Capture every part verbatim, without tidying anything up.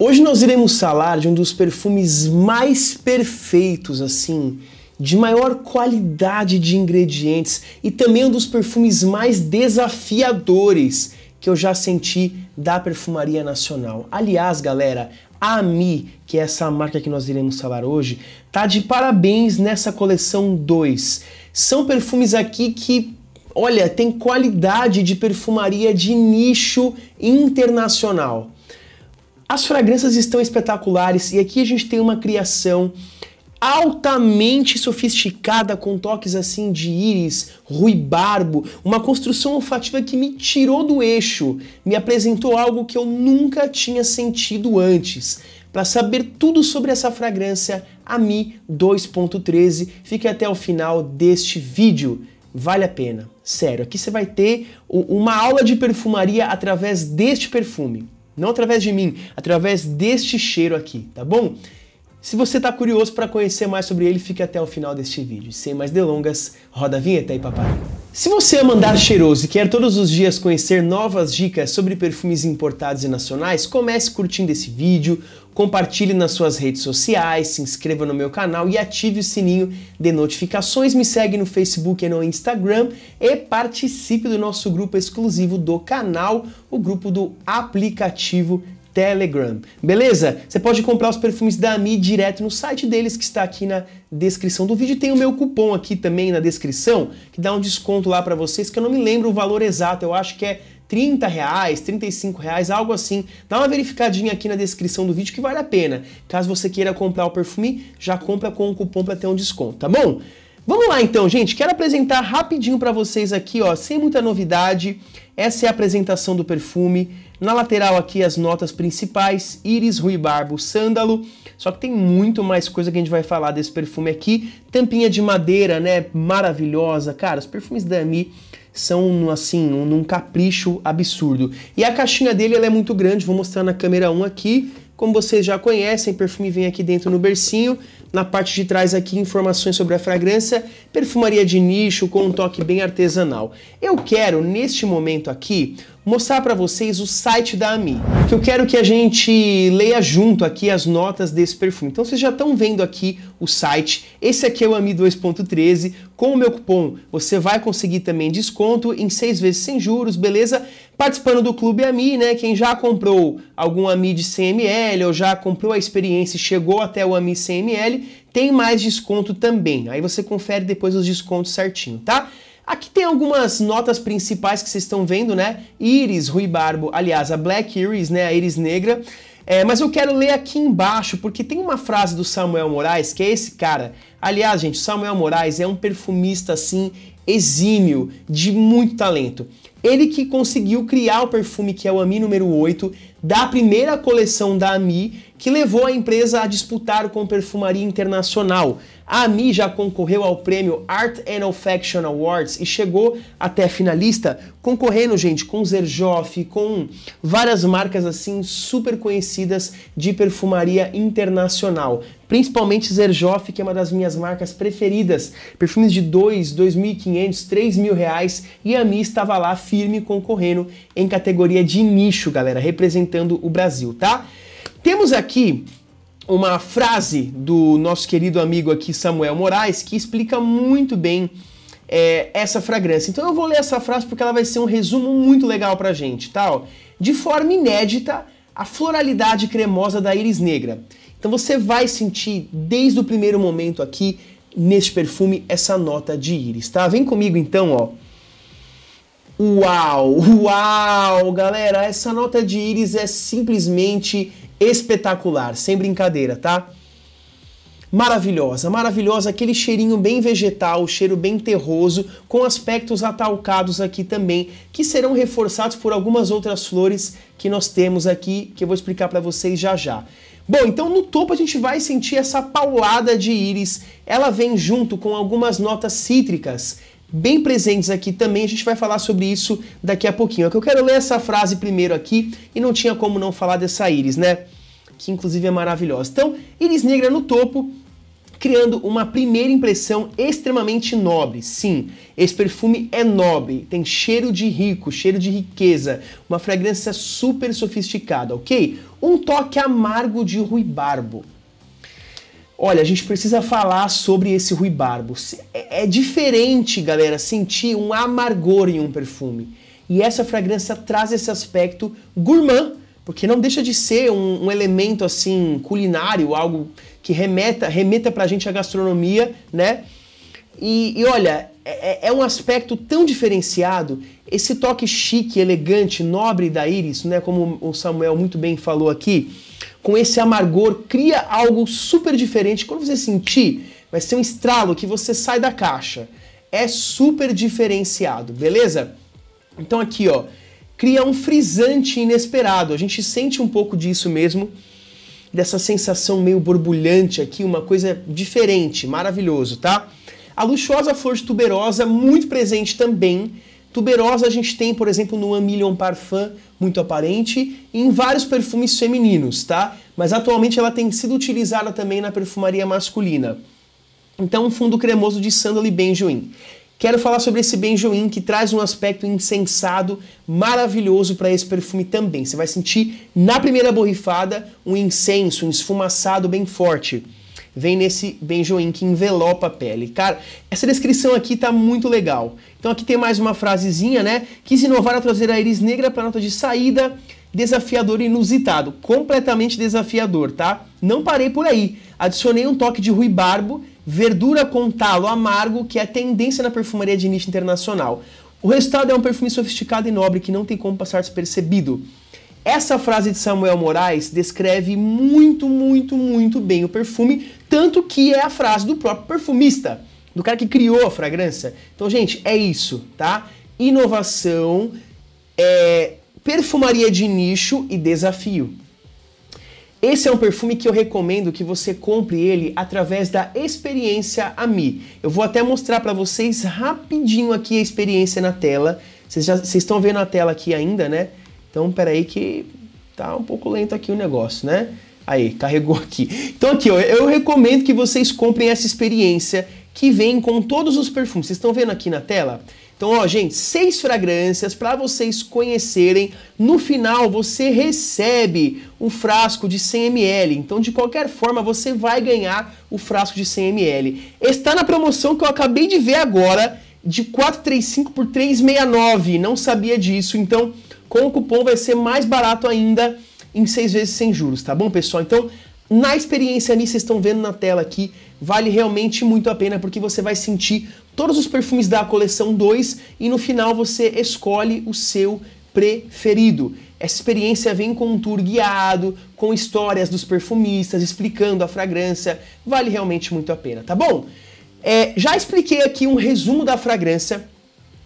Hoje nós iremos falar de um dos perfumes mais perfeitos, assim, de maior qualidade de ingredientes e também um dos perfumes mais desafiadores que eu já senti da perfumaria nacional. Aliás, galera, a Ami, que é essa marca que nós iremos falar hoje, tá de parabéns nessa coleção dois. São perfumes aqui que, olha, tem qualidade de perfumaria de nicho internacional. As fragrâncias estão espetaculares e aqui a gente tem uma criação altamente sofisticada com toques assim de íris, ruibarbo, uma construção olfativa que me tirou do eixo, me apresentou algo que eu nunca tinha sentido antes. Para saber tudo sobre essa fragrância, Ami dois ponto treze, fique até o final deste vídeo. Vale a pena, sério, aqui você vai ter uma aula de perfumaria através deste perfume. Não através de mim, através deste cheiro aqui, tá bom? Se você tá curioso para conhecer mais sobre ele, fique até o final deste vídeo. Sem mais delongas, roda a vinheta aí, papai. Se você ama andar cheiroso e quer todos os dias conhecer novas dicas sobre perfumes importados e nacionais, comece curtindo esse vídeo, compartilhe nas suas redes sociais, se inscreva no meu canal e ative o sininho de notificações, me segue no Facebook e no Instagram e participe do nosso grupo exclusivo do canal, o grupo do aplicativo Telegram, beleza? Você pode comprar os perfumes da Ami direto no site deles, que está aqui na descrição do vídeo. Tem o meu cupom aqui também na descrição, que dá um desconto lá para vocês, que eu não me lembro o valor exato, eu acho que é trinta reais, trinta e cinco reais, algo assim. Dá uma verificadinha aqui na descrição do vídeo que vale a pena. Caso você queira comprar o perfume, já compra com o cupom para ter um desconto, tá bom? Vamos lá então, gente, quero apresentar rapidinho para vocês aqui, ó, sem muita novidade, essa é a apresentação do perfume, na lateral aqui as notas principais, íris, ruibarbo, sândalo, só que tem muito mais coisa que a gente vai falar desse perfume aqui, tampinha de madeira, né, maravilhosa, cara, os perfumes da Ami são, assim, um, um capricho absurdo, e a caixinha dele ela é muito grande, vou mostrar na câmera um aqui. Como vocês já conhecem, perfume vem aqui dentro no bercinho, na parte de trás aqui informações sobre a fragrância, perfumaria de nicho com um toque bem artesanal. Eu quero, neste momento aqui, mostrar para vocês o site da Ami, que eu quero que a gente leia junto aqui as notas desse perfume. Então vocês já estão vendo aqui o site, esse aqui é o Ami dois ponto treze, com o meu cupom você vai conseguir também desconto em seis vezes sem juros, beleza? Participando do Clube Ami, né, quem já comprou algum Ami de cem mililitros ou já comprou a experiência e chegou até o Ami cem mililitros, tem mais desconto também, aí você confere depois os descontos certinho, tá? Aqui tem algumas notas principais que vocês estão vendo, né? Íris, ruibarbo, aliás, a Black Iris, né? A íris negra. É, mas eu quero ler aqui embaixo, porque tem uma frase do Samuel Moraes, que é esse cara. Aliás, gente, o Samuel Moraes é um perfumista, assim, exímio, de muito talento. Ele que conseguiu criar o perfume que é o Ami número oito, da primeira coleção da Ami, que levou a empresa a disputar com perfumaria internacional. A Ami já concorreu ao prêmio Art and Olfaction Awards e chegou até finalista, concorrendo, gente, com Xerjoff, com várias marcas assim super conhecidas de perfumaria internacional. Principalmente Xerjoff, que é uma das minhas marcas preferidas. Perfumes de dois, dois mil e quinhentos, três mil reais e a Ami estava lá firme concorrendo em categoria de nicho, galera, representando o Brasil, tá? Temos aqui uma frase do nosso querido amigo aqui, Samuel Moraes, que explica muito bem é, essa fragrância. Então eu vou ler essa frase porque ela vai ser um resumo muito legal pra gente, tá? Ó, de forma inédita, a floralidade cremosa da íris negra. Então você vai sentir, desde o primeiro momento aqui, neste perfume, essa nota de íris, tá? Vem comigo então, ó. Uau, uau, galera, essa nota de íris é simplesmente espetacular, sem brincadeira, tá? Maravilhosa, maravilhosa, aquele cheirinho bem vegetal, cheiro bem terroso, com aspectos atalcados aqui também, que serão reforçados por algumas outras flores que nós temos aqui, que eu vou explicar para vocês já já. Bom, então no topo a gente vai sentir essa paulada de íris, ela vem junto com algumas notas cítricas, bem presentes aqui também, a gente vai falar sobre isso daqui a pouquinho. É que eu quero ler essa frase primeiro aqui, e não tinha como não falar dessa íris, né? Que inclusive é maravilhosa. Então, íris negra no topo, criando uma primeira impressão extremamente nobre. Sim, esse perfume é nobre, tem cheiro de rico, cheiro de riqueza, uma fragrância super sofisticada, ok? Um toque amargo de ruibarbo. Olha, a gente precisa falar sobre esse ruibarbo. É diferente, galera, sentir um amargor em um perfume. E essa fragrância traz esse aspecto gourmand, porque não deixa de ser um, um elemento assim culinário, algo que remeta, remeta pra gente à gastronomia, né? E, e olha, é, é um aspecto tão diferenciado, esse toque chique, elegante, nobre da íris, né? Como o Samuel muito bem falou aqui, com esse amargor, cria algo super diferente. Quando você sentir, vai ser um estralo que você sai da caixa. É super diferenciado, beleza? Então aqui, ó, cria um frisante inesperado. A gente sente um pouco disso mesmo, dessa sensação meio borbulhante aqui, uma coisa diferente, maravilhoso, tá? A luxuosa flor de tuberosa, muito presente também. Tuberosa a gente tem, por exemplo, no One Million Parfum, muito aparente, e em vários perfumes femininos, tá? Mas atualmente ela tem sido utilizada também na perfumaria masculina. Então, um fundo cremoso de sândalo e benjoin. Quero falar sobre esse benjoin, que traz um aspecto incensado maravilhoso para esse perfume também. Você vai sentir, na primeira borrifada, um incenso, um esfumaçado bem forte. Vem nesse benjoin que envelopa a pele. Cara, essa descrição aqui tá muito legal. Então aqui tem mais uma frasezinha, né? Quis inovar ao trazer a íris negra para nota de saída, desafiador e inusitado. Completamente desafiador, tá? Não parei por aí. Adicionei um toque de ruibarbo, verdura com talo amargo, que é tendência na perfumaria de nicho internacional. O resultado é um perfume sofisticado e nobre que não tem como passar despercebido. Essa frase de Samuel Moraes descreve muito, muito, muito bem o perfume, tanto que é a frase do próprio perfumista, do cara que criou a fragrância. Então, gente, é isso, tá? Inovação, é, perfumaria de nicho e desafio. Esse é um perfume que eu recomendo que você compre ele através da experiência Ami. Eu vou até mostrar para vocês rapidinho aqui a experiência na tela. Vocês já, vocês estão vendo a tela aqui ainda, né? Então, peraí que tá um pouco lento aqui o negócio, né? Aí, carregou aqui. Então aqui, ó, eu recomendo que vocês comprem essa experiência que vem com todos os perfumes. Vocês estão vendo aqui na tela? Então, ó, gente, seis fragrâncias para vocês conhecerem. No final, você recebe um frasco de cem mililitros. Então, de qualquer forma, você vai ganhar o frasco de cem mililitros. Está na promoção que eu acabei de ver agora, de quatrocentos e trinta e cinco reais por trezentos e sessenta e nove reais. Não sabia disso, então... Com o cupom vai ser mais barato ainda, em seis vezes sem juros, tá bom, pessoal? Então, na experiência ali, vocês estão vendo na tela aqui, vale realmente muito a pena, porque você vai sentir todos os perfumes da coleção dois e no final você escolhe o seu preferido. Essa experiência vem com um tour guiado, com histórias dos perfumistas, explicando a fragrância, vale realmente muito a pena, tá bom? É, já expliquei aqui um resumo da fragrância,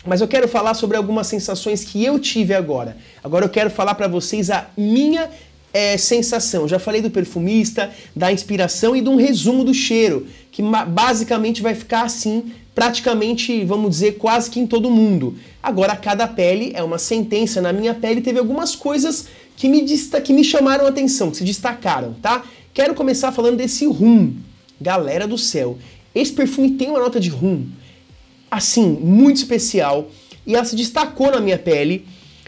mas eu quero falar sobre algumas sensações que eu tive agora. Agora eu quero falar para vocês a minha é, sensação. Já falei do perfumista, da inspiração e de um resumo do cheiro, que basicamente vai ficar assim, praticamente, vamos dizer, quase que em todo mundo. Agora, cada pele é uma sentença. Na minha pele teve algumas coisas que me, que me chamaram a atenção, que se destacaram, tá? Quero começar falando desse rum. Galera do céu, esse perfume tem uma nota de rum, assim, muito especial, e ela se destacou na minha pele,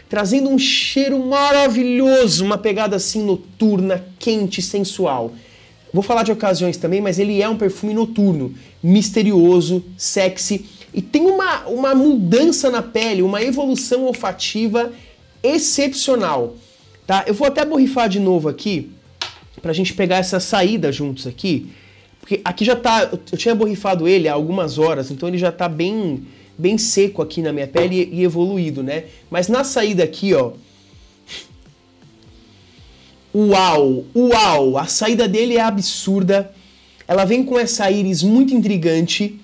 trazendo um cheiro maravilhoso, uma pegada assim noturna, quente, sensual. Vou falar de ocasiões também, mas ele é um perfume noturno, misterioso, sexy, e tem uma, uma mudança na pele, uma evolução olfativa excepcional, tá? Eu vou até borrifar de novo aqui, pra gente pegar essa saída juntos aqui. Porque aqui já tá, eu tinha borrifado ele há algumas horas, então ele já tá bem, bem seco aqui na minha pele e evoluído, né? Mas na saída aqui, ó, uau, uau, a saída dele é absurda, ela vem com essa íris muito intrigante,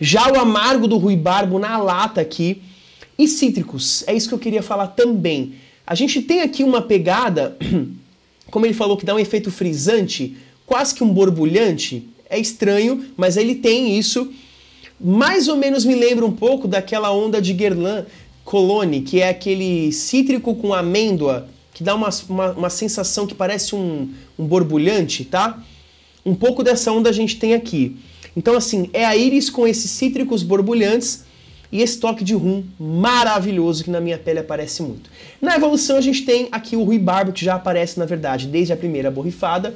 já o amargo do ruibarbo na lata aqui, e cítricos, é isso que eu queria falar também. A gente tem aqui uma pegada, como ele falou, que dá um efeito frisante, quase que um borbulhante. É estranho, mas ele tem isso. Mais ou menos me lembra um pouco daquela onda de Guerlain Cologne, que é aquele cítrico com amêndoa, que dá uma, uma, uma sensação que parece um, um borbulhante, tá? Um pouco dessa onda a gente tem aqui. Então, assim, é a íris com esses cítricos borbulhantes e esse toque de rum maravilhoso que na minha pele aparece muito. Na evolução a gente tem aqui o ruibarbo, que já aparece, na verdade, desde a primeira borrifada.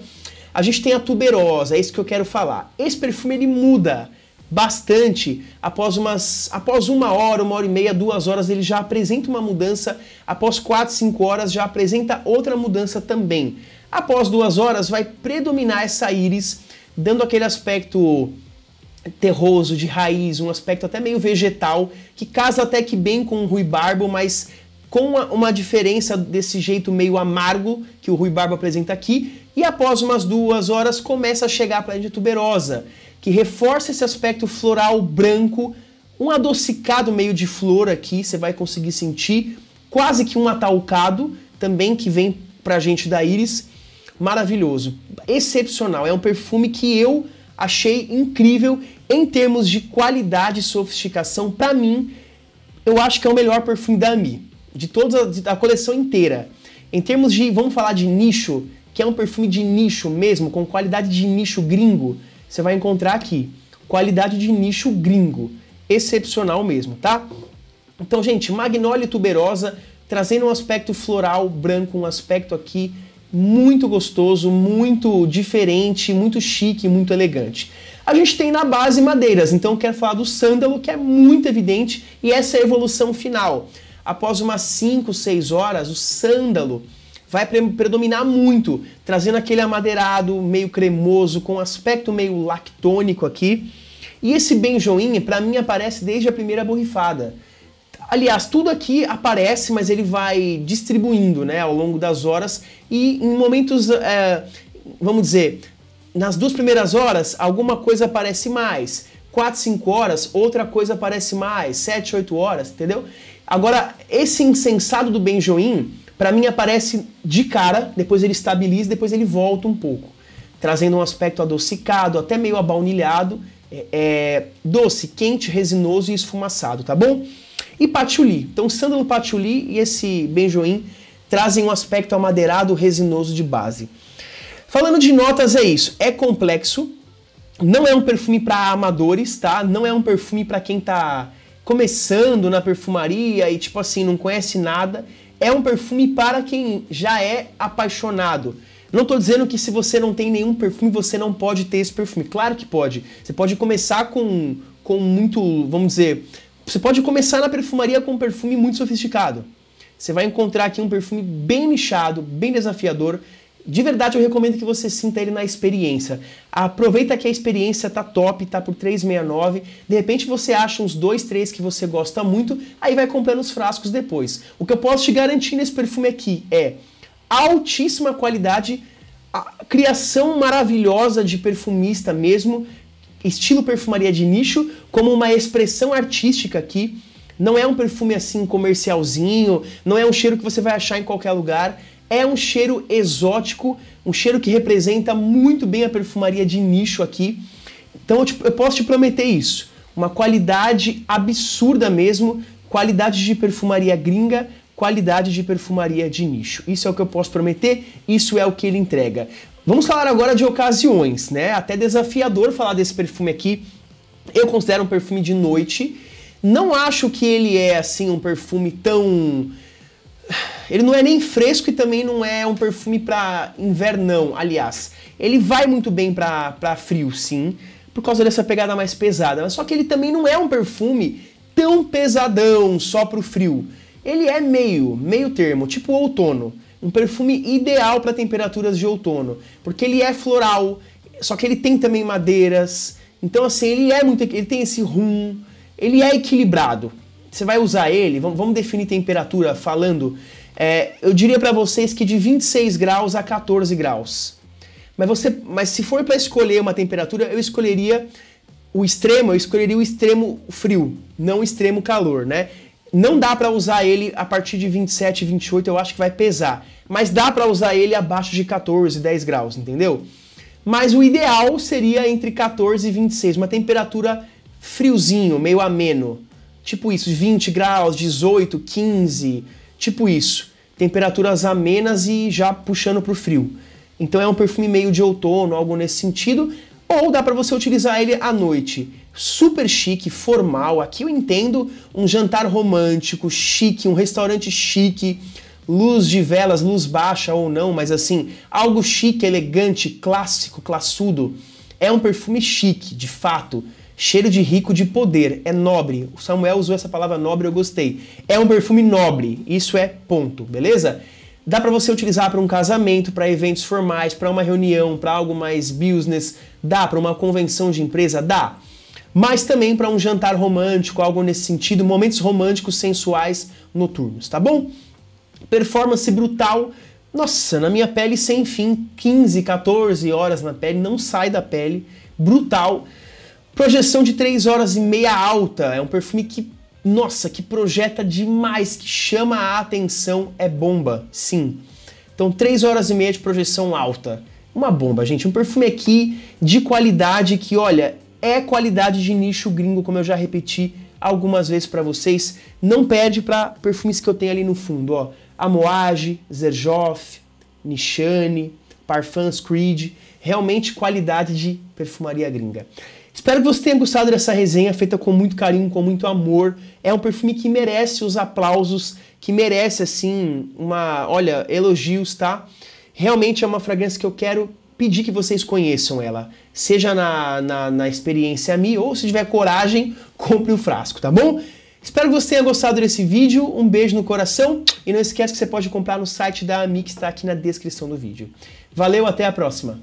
A gente tem a tuberosa, é isso que eu quero falar. Esse perfume, ele muda bastante. Após, umas, após uma hora, uma hora e meia, duas horas, ele já apresenta uma mudança. Após quatro, cinco horas, já apresenta outra mudança também. Após duas horas, vai predominar essa íris, dando aquele aspecto terroso, de raiz, um aspecto até meio vegetal, que casa até que bem com o ruibarbo, mas com uma, uma diferença desse jeito meio amargo que o ruibarbo apresenta aqui. E após umas duas horas começa a chegar a parede tuberosa, que reforça esse aspecto floral branco, um adocicado meio de flor aqui, você vai conseguir sentir, quase que um atalcado também que vem pra gente da íris. Maravilhoso, excepcional, é um perfume que eu achei incrível em termos de qualidade e sofisticação. Pra mim, eu acho que é o melhor perfume da Ami, de toda a, de, a coleção inteira. Em termos de, vamos falar de nicho, que é um perfume de nicho mesmo, com qualidade de nicho gringo, você vai encontrar aqui, qualidade de nicho gringo, excepcional mesmo, tá? Então, gente, magnólia tuberosa, trazendo um aspecto floral branco, um aspecto aqui muito gostoso, muito diferente, muito chique, muito elegante. A gente tem na base madeiras, então eu quero falar do sândalo, que é muito evidente, e essa é a evolução final. Após umas cinco, seis horas, o sândalo vai predominar muito, trazendo aquele amadeirado meio cremoso, com aspecto meio lactônico aqui. E esse benjoinha, pra mim, aparece desde a primeira borrifada. Aliás, tudo aqui aparece, mas ele vai distribuindo, né, ao longo das horas. E em momentos, é, vamos dizer, nas duas primeiras horas, alguma coisa aparece mais. quatro, cinco horas, outra coisa aparece mais. sete, oito horas, entendeu? Agora, esse incensado do benjoim, pra mim, aparece de cara, depois ele estabiliza, depois ele volta um pouco, trazendo um aspecto adocicado, até meio abaunilhado, é, é, doce, quente, resinoso e esfumaçado, tá bom? E patchouli. Então, sândalo, patchouli e esse benjoim trazem um aspecto amadeirado, resinoso de base. Falando de notas, é isso. É complexo, não é um perfume para amadores, tá? Não é um perfume para quem tá começando na perfumaria e, tipo assim, não conhece nada. É um perfume para quem já é apaixonado. Não estou dizendo que se você não tem nenhum perfume, você não pode ter esse perfume. Claro que pode. Você pode começar com, com muito, vamos dizer... Você pode começar na perfumaria com um perfume muito sofisticado. Você vai encontrar aqui um perfume bem nichado, bem desafiador. De verdade, eu recomendo que você sinta ele na experiência. Aproveita que a experiência tá top, tá por três reais e sessenta e nove centavos. De repente você acha uns dois, três que você gosta muito, aí vai comprando os frascos depois. O que eu posso te garantir nesse perfume aqui é altíssima qualidade, a criação maravilhosa de perfumista mesmo, estilo perfumaria de nicho, como uma expressão artística aqui. Não é um perfume assim comercialzinho, não é um cheiro que você vai achar em qualquer lugar. É um cheiro exótico, um cheiro que representa muito bem a perfumaria de nicho aqui. Então eu, te, eu posso te prometer isso. Uma qualidade absurda mesmo, qualidade de perfumaria gringa, qualidade de perfumaria de nicho. Isso é o que eu posso prometer, isso é o que ele entrega. Vamos falar agora de ocasiões, né? Até desafiador falar desse perfume aqui. Eu considero um perfume de noite. Não acho que ele é, assim, um perfume tão... Ele não é nem fresco e também não é um perfume para invernão, aliás. Ele vai muito bem para frio, sim, por causa dessa pegada mais pesada. Mas só que ele também não é um perfume tão pesadão só pro frio. Ele é meio, meio termo, tipo outono. Um perfume ideal para temperaturas de outono. Porque ele é floral, só que ele tem também madeiras. Então, assim, ele é muito... Ele tem esse rum, ele é equilibrado. Você vai usar ele, vamos definir temperatura falando, é, eu diria para vocês que de vinte e seis graus a quatorze graus. Mas, você, mas se for para escolher uma temperatura, eu escolheria o extremo, eu escolheria o extremo frio, não o extremo calor, né? Não dá para usar ele a partir de vinte e sete, vinte e oito, eu acho que vai pesar. Mas dá para usar ele abaixo de quatorze, dez graus, entendeu? Mas o ideal seria entre quatorze e vinte e seis, uma temperatura friozinho, meio ameno. Tipo isso, vinte graus, dezoito, quinze, tipo isso. Temperaturas amenas e já puxando pro frio. Então é um perfume meio de outono, algo nesse sentido. Ou dá para você utilizar ele à noite. Super chique, formal. Aqui eu entendo um jantar romântico, chique, um restaurante chique. Luz de velas, luz baixa ou não, mas assim, algo chique, elegante, clássico, classudo. É um perfume chique, de fato. Cheiro de rico, de poder. É nobre. O Samuel usou essa palavra nobre, eu gostei. É um perfume nobre. Isso é ponto, beleza? Dá para você utilizar para um casamento, para eventos formais, para uma reunião, para algo mais business. Dá para uma convenção de empresa? Dá. Mas também para um jantar romântico, algo nesse sentido. Momentos românticos, sensuais, noturnos, tá bom? Performance brutal, nossa, na minha pele sem fim, quinze, quatorze horas na pele, não sai da pele, brutal. Projeção de três horas e meia alta, é um perfume que, nossa, que projeta demais, que chama a atenção, é bomba, sim. Então três horas e meia de projeção alta, uma bomba, gente, um perfume aqui de qualidade que, olha, é qualidade de nicho gringo, como eu já repeti algumas vezes para vocês. Não perde para perfumes que eu tenho ali no fundo, ó. Amoage, Xerjoff, Nishane, Parfums Creed, realmente qualidade de perfumaria gringa. Espero que você tenha gostado dessa resenha feita com muito carinho, com muito amor. É um perfume que merece os aplausos, que merece assim uma, olha, elogios, tá? Realmente é uma fragrância que eu quero pedir que vocês conheçam ela, seja na, na, na experiência Mi, ou se tiver coragem, compre o frasco, tá bom? Espero que você tenha gostado desse vídeo, um beijo no coração e não esquece que você pode comprar no site da Ami, que está aqui na descrição do vídeo. Valeu, até a próxima!